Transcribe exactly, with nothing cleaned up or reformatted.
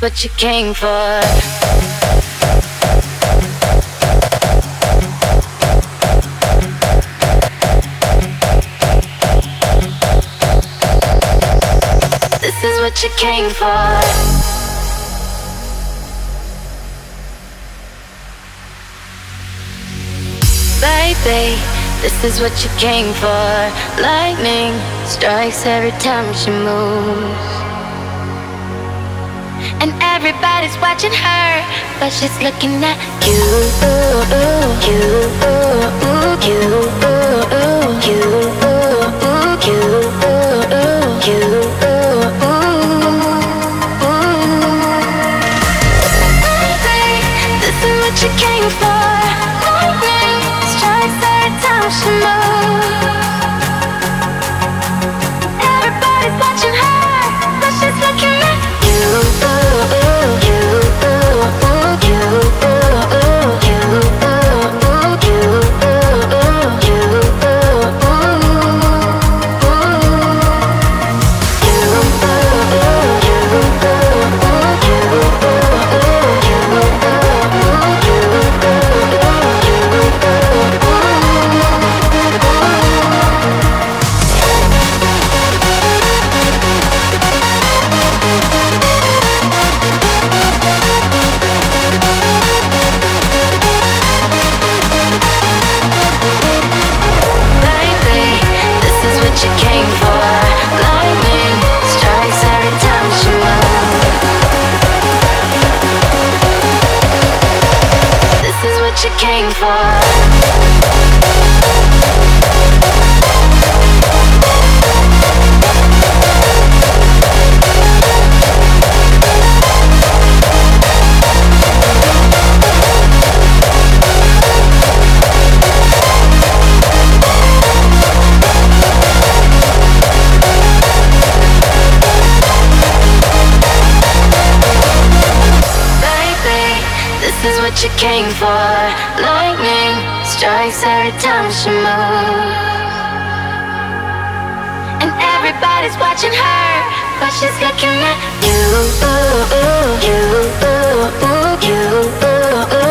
what you came for. This is what you came for. Baby, this is what you came for. Lightning strikes every time she moves, and everybody's watching her, but she's looking at you, you, you, you, you, you, you. Came for. This is what you came for. Lightning strikes every time she moves, and everybody's watching her, but she's looking at you, you, you, you, you, you.